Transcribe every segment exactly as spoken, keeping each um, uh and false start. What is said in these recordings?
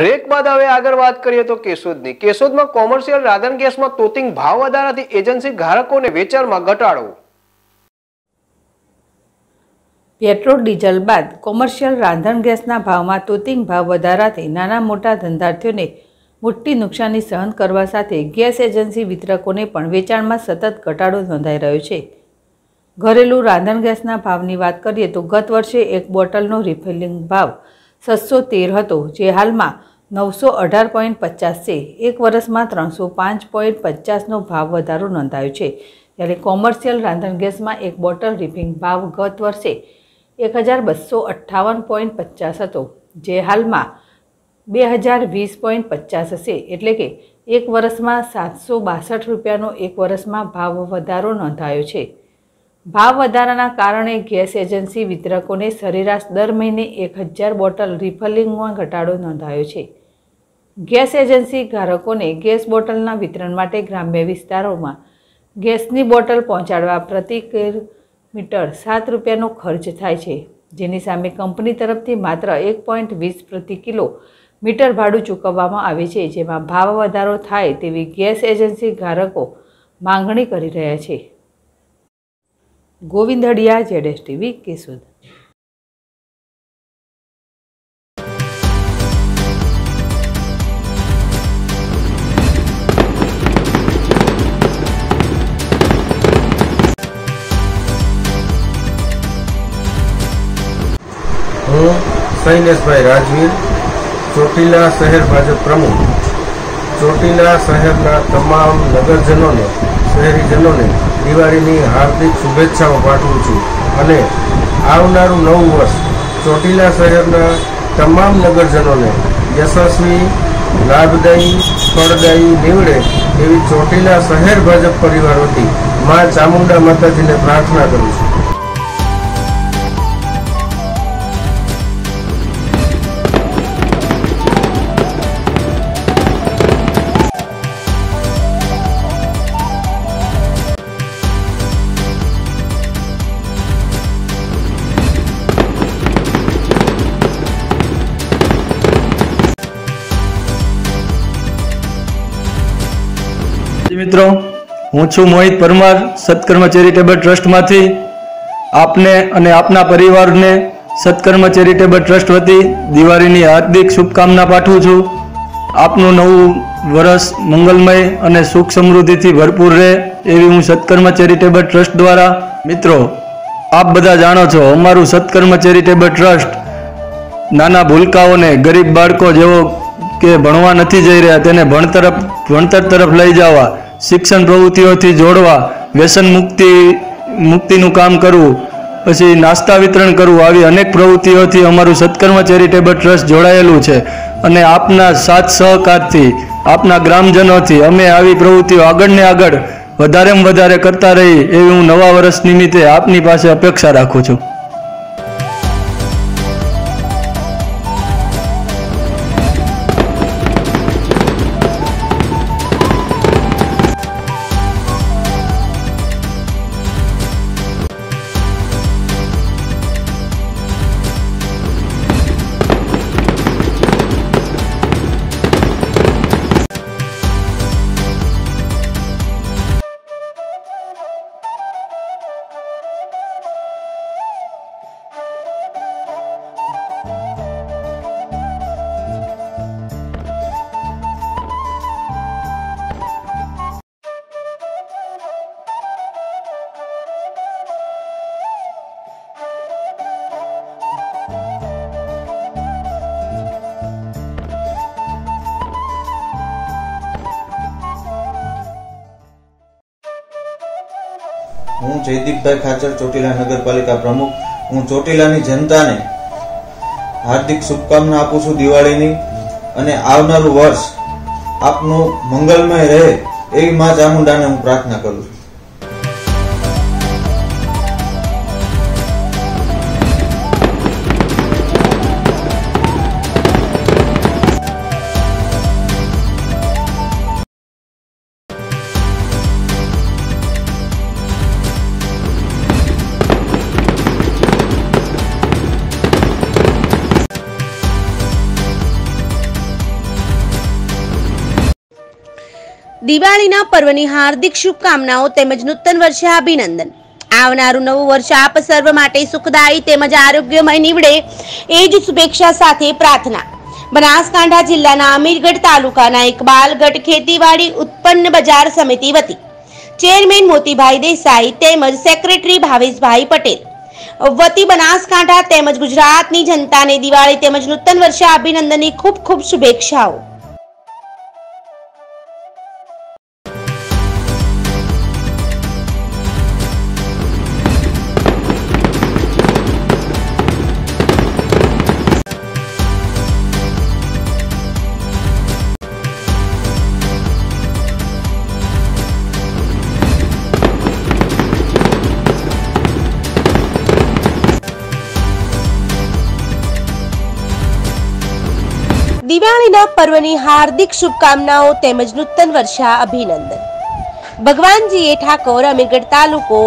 Break बाद हवे आगर बात करिए तो केशोदनी केशोदमां कोमर्शियल राधन गैसमां तोतिंग भाव वधाराथी एजन्सी ग्राहकोने वेचाणमां घटाडो। पेट्रोल डीजल बाद कोमर्शियल रांधण गैसना भावमां तोतिंग भाव वधाराथी नाना मोटा धंधार्थीओने मोटी नुकसानी सहन करवा साथे गैस एजन्सी वितरकोने पण वेचाणमां सतत घटाडो नोंधाई रह्यो छे। घरेलू रांधण गैसना भावनी वात करिए तो गत वर्षे एक बोटलनो रिफिलिंग भाव सत्सौ तेर हतो जे हालमां नौ सौ अठार पॉइंट पचास से एक वर्ष में त्रण सौ पांच पॉइंट पचास नो भाव वधारो नोंधायो छे। त्यारे कोमर्शियल रांधण गैस में एक बोटल रिफिलिंग भाव गत वर्षे एक हज़ार बस्सो अठावन पॉइंट पचास हतो जे हाल में बे हज़ार वीस पॉइंट पचास हशे एटले के एक वर्ष में सात सौ बासठ रुपयानो एक वर्ष में भाव वधारो नोंधायो छे। भाव वधाराना कारणे गैस एजेंसी वितरकोने सरेराश दर महीने एक हज़ार बोटल रिफलिंगमां घटाडो नोंधायो छे। गैस एजेंसी ग्राहकोने गैस बोટલના વિતરણ માટે ગ્રામ્ય વિસ્તારોમાં ગેસની બોટલ પહોંચાડવા પ્રતિ મીટર સાત રૂપિયાનો ખર્ચ થાય છે, જેની સામે કંપની તરફથી માત્ર એક પોઈન્ટ વીસ પ્રતિ કિલો મીટર ભાડું ચૂકવવામાં આવે છે, જેમાં ભાવ વધારો થાય તેવી ગેસ એજન્સી ગ્રાહકો માંગણી કરી રહ્યા છે। Govind Hadiya, Z S T V Keshod. हूँ सैनेश भाई राजवीर चोटीला शहर भाजप प्रमुख। चोटीला शहरना तमाम नगरजनों ने शहरीजनों ने दिवाळीनी हार्दिक शुभेच्छाओं पाठवुं छुं अने आवनारुं नवुं वर्ष चोटीला शहेरना तमाम नगरजनोने यशस्वी लाभदायी फळदायी निवडे एवी चोटीला शहेर भाजप परिवार वती मां चामुंडा माताजीने प्रार्थना करूं छुं। मित्रों हूँ छू मोहित परमार सत्कर्म चेरिटेबल ट्रस्ट मांथी आपने अने आपना परिवार ने सत्कर्म चेरिटेबल ट्रस्ट वती दिवाळीनी हार्दिक शुभकामना पाठवू छू। आपनु नवु वर्ष मंगलमय अने सुख समृद्धिथी भरपूर रहे एवी हूँ सत्कर्म चेरिटेबल ट्रस्ट द्वारा। मित्रों आप बधा जाणो छो अमारू सत्कर्म चेरिटेबल ट्रस्ट नाना भूलकाओने गरीब बाळको जेवो के भणवा नथी जई रह्या तेने भणतर भणतर तरफ लई जावा, शिक्षण प्रवृत्तिओथी जोड़वा, व्यसन मुक्ति मुक्तिनुं काम करवुं, पछी नास्ता वितरण करवुं, आवी अनेक प्रवृत्तिओथी अमारुं सत्कर्म चेरिटेबल ट्रस्ट जोड़ायेलुं छे अने आपना साथ सहकारथी आपना ग्रामजनोथी अमे आवी प्रवृत्तिओ आगळने आगळ वधारेमां वधारे करता रही एवी हूँ नवा वर्ष निमित्ते आपनी पासे अपेक्षा राखुं छुं। हूँ जयदीप भाई खाचर चोटीला नगरपालिका प्रमुख। हूँ चोटीला जनता ने हार्दिक शुभकामना आपूं छुं दिवाळीनी अने आवनारू वर्ष आपनुं मंगलमय रहे एवी मां चामुंडाने हूँ प्रार्थना करूं छुं। દિવાળીના પર્વની હાર્દિક શુભકામનાઓ તેમજ નૂતન વર્ષે અભિનંદન। આવનારું નવું વર્ષ આપ સર્વ માટે સુખદાયી તેમજ આરોગ્યમય નીવડે એ જ શુભેચ્છા સાથે પ્રાર્થના। બનાસકાંઠા જિલ્લાના અમીરગઢ તાલુકાના ઇકબાલગઢ ખેતીવાડી ઉત્પન્ન બજાર સમિતિ વતી ચેરમેન મોતીભાઈ દેસાઈ તેમજ સેક્રેટરી ભાવેશભાઈ પટેલ वती बनासकांठा तेमज गुजरात नी जनता ने दिवाळी तेमज नूतन वर्षे अभिनंदन की खूब खूब शुभेच्छाओं। દિવાળીના પર્વની હાર્દિક શુભકામનાઓ તેમજ નૂતન વર્ષે અભિનંદન। ભગવાનજીએ ઠાકોર અમીરગઢ તાલુકો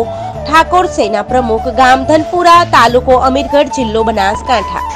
ઠાકોર સેના પ્રમુખ ગામ ધનપુરા તાલુકો અમીરગઢ જિલ્લો બનાસકાંઠા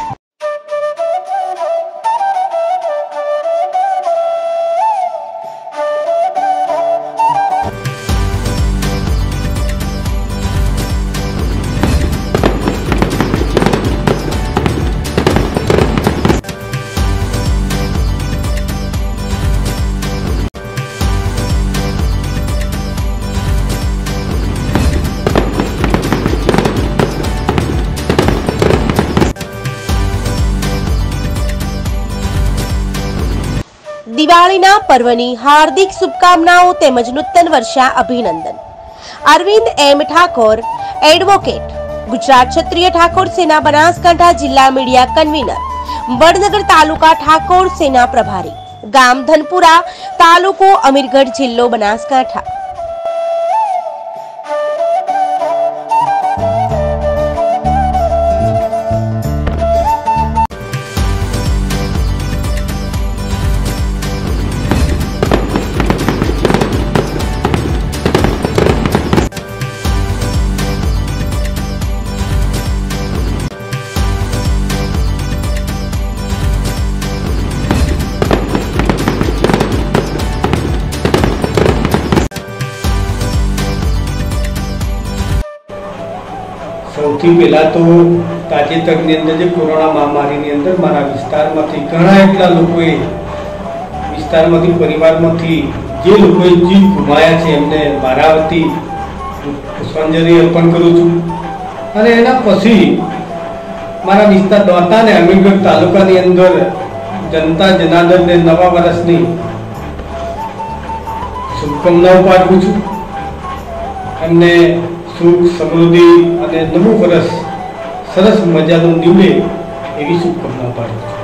દિવાળીના પર્વની હાર્દિક શુભકામનાઓ તેમજ નૂતન વર્ષે અભિનંદન। અરવિંદ એમ ઠાકોર એડવોકેટ ગુજરાત ક્ષત્રિય ઠાકોર સેના બનાસકાંઠા જિલ્લા મીડિયા કન્વીનર વડનગર તાલુકા ઠાકોર સેના પ્રભારી ગામ ધનપુરા તાલુકો અમીરગઢ જિલ્લો બનાસકાંઠા। સૌથી પહેલાં તો તાજેતરની અંદર જે કોરોના મહામારીની અંદર મારા વિસ્તારમાંથી ઘણા એટલા લોકોએ વિસ્તારમાંથી પરિવારમાંથી જે લોકોએ જીવ ગુમાવ્યા છે એમને મારા વતી પુષ્પાંજલિ અર્પણ કરું છું। અને એના પછી મારા વિસ્તાર દ્વારકા અને અમીરગઢ તાલુકાની અંદર જનતા જનાર્દનને નવા વર્ષની શુભકામનાઓ પાઠવું છું। એમને સુખ સમૃદ્ધિ અને નવું વર્ષ સરસ મજાનું નીવડે એવી શુભકામના પાઠવું છું।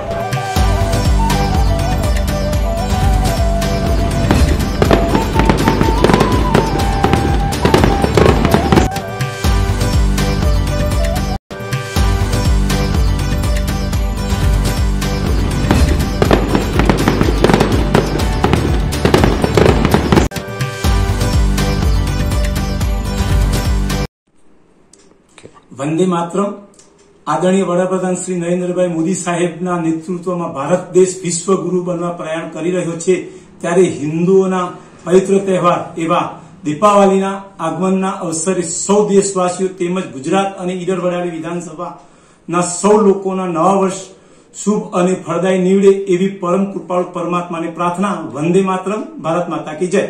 वंदे मातरम। आदरणीय वडाप्रधान श्री नरेन्द्रभाई मोदी साहेबना नेतृत्वमां भारत देश विश्वगुरु बनवा प्रयाण करी रह्यो छे, त्यारे हिंदुओना पवित्र तहेवार एवा दीपावलीना आगमनना अवसरे सौ देशवासीओ तेमज गुजरात अने ईडर वडाळी विधानसभाना सौ लोकोना नवा वर्ष शुभ अने फळदायी निवडे एवी परम कृपाळु परमात्माने प्रार्थना। वंदे मातरम। भारत माता की जय।